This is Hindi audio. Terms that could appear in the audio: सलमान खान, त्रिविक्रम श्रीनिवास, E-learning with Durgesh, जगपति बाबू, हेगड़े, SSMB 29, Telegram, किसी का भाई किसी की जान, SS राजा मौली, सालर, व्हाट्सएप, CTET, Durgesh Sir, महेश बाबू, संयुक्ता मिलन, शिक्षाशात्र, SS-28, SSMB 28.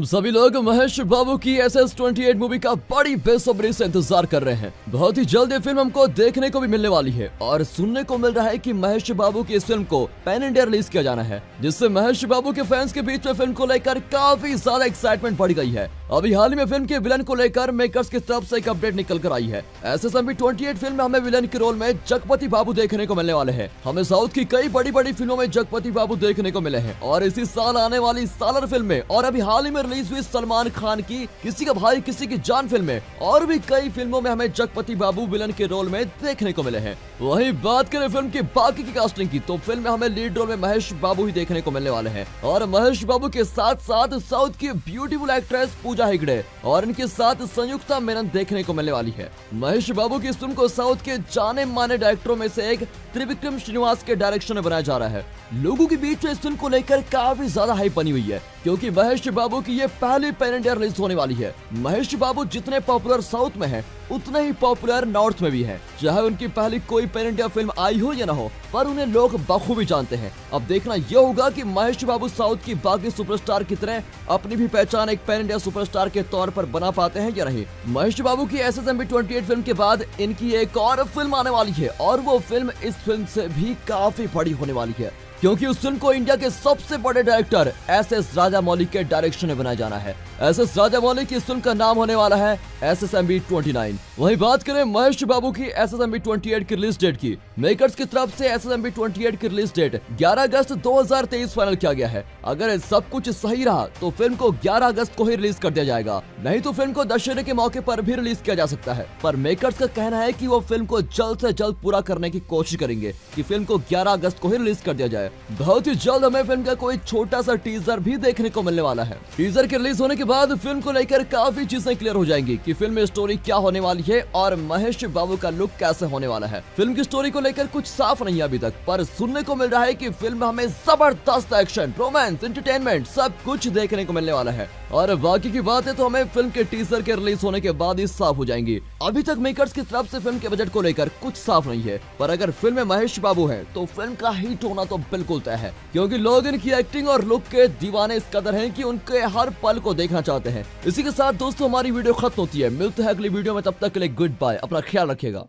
हम सभी लोग महेश बाबू की SS-28 मूवी का बड़ी बेसब्री से इंतजार कर रहे हैं। बहुत ही जल्द ये फिल्म हमको देखने को भी मिलने वाली है और सुनने को मिल रहा है कि महेश बाबू की इस फिल्म को पैन इंडिया रिलीज किया जाना है, जिससे महेश बाबू के फैंस के बीच में फिल्म को लेकर काफी ज्यादा एक्साइटमेंट बढ़ गई है। अभी हाल ही में फिल्म के विलन को लेकर मेकर्स की तरफ से एक अपडेट निकल कर आई है। SS-28 फिल्म में हमें विलन के रोल में जगपति बाबू देखने को मिलने वाले हैं। हमें साउथ की कई बड़ी बड़ी फिल्मों में जगपति बाबू देखने को मिले हैं और इसी साल आने वाली सालर फिल्म में और अभी हाल ही में रिलीज हुई सलमान खान की किसी का भाई किसी की जान फिल्म में और भी कई फिल्मों में हमें जगपति बाबू विलन के रोल में देखने को मिले हैं। वहीं बात करें फिल्म की बाकी की कास्टिंग की तो फिल्म में हमें लीड रोल में महेश बाबू ही देखने को मिलने वाले हैं और महेश बाबू के साथ साथ साउथ की ब्यूटीफुल एक्ट्रेस हेगड़े और इनके साथ संयुक्ता मिलन देखने को मिलने वाली है। महेश बाबू की इस फिल्म को साउथ के जाने माने डायरेक्टरों में से एक त्रिविक्रम श्रीनिवास के डायरेक्शन में बनाया जा रहा है। लोगों के बीच इस फिल्म को लेकर काफी ज्यादा हाइप बनी हुई है क्योंकि महेश बाबू की ये पहली पैन इंडिया रिलीज होने वाली है। महेश बाबू जितने पॉपुलर साउथ में हैं, उतने ही पॉपुलर नॉर्थ में भी हैं। चाहे उनकी पहली कोई पैन इंडिया फिल्म आई हो या ना हो, पर उन्हें लोग बखूबी जानते हैं। अब देखना यह होगा कि महेश बाबू साउथ की बाकी सुपरस्टार की तरह अपनी भी पहचान एक पैन इंडिया सुपरस्टार के तौर पर बना पाते हैं या नहीं। महेश बाबू की SS-28 फिल्म के बाद इनकी एक और फिल्म आने वाली है और वो फिल्म इस फिल्म से भी काफी बड़ी होने वाली है क्योंकि उस फिल्म को इंडिया के सबसे बड़े डायरेक्टर SS राजा मौली के डायरेक्शन में बनाया जाना है। SS राजा मौली की इस फिल्म का नाम होने वाला है SSMB 29। वहीं बात करें महेश बाबू की SSMB 28 की रिलीज डेट की, मेकर्स की तरफ से SSMB 28 की रिलीज डेट 11 अगस्त 2023 फाइनल किया गया है। अगर सब कुछ सही रहा तो फिल्म को 11 अगस्त को ही रिलीज कर दिया जाएगा, नहीं तो फिल्म को दशहरे के मौके पर भी रिलीज किया जा सकता है। पर मेकर्स का कहना है कि वो फिल्म को जल्द से जल्द पूरा करने की कोशिश करेंगे कि फिल्म को 11 अगस्त को ही रिलीज कर दिया जाए। बहुत ही जल्द हमें फिल्म का कोई छोटा सा टीजर भी देखने को मिलने वाला है। टीजर के रिलीज होने के बाद फिल्म को लेकर काफी चीजें क्लियर हो जाएंगी कि फिल्म में स्टोरी क्या होने वाली है और महेश बाबू का लुक कैसे होने वाला है। फिल्म की स्टोरी को लेकर कुछ साफ नहीं है अभी तक, पर सुनने को मिल रहा है कि फिल्म में हमें जबरदस्त एक्शन, रोमांस, एंटरटेनमेंट सब कुछ देखने को मिलने वाला है। और बाकी की बातें तो हमें फिल्म के टीजर के रिलीज होने के बाद ही साफ हो जाएंगी। अभी तक मेकर्स की तरफ से फिल्म के बजट को लेकर कुछ साफ नहीं है, पर अगर फिल्म में महेश बाबू है तो फिल्म का हिट होना तो बिल्कुल तय है क्योंकि लोग इनकी एक्टिंग और लुक के दीवाने इस कदर हैं कि उनके हर पल को देखना चाहते हैं। इसी के साथ दोस्तों हमारी वीडियो खत्म होती है। मिलते हैं अगली वीडियो में, तब तक के लिए गुड बाय। अपना ख्याल रखिएगा।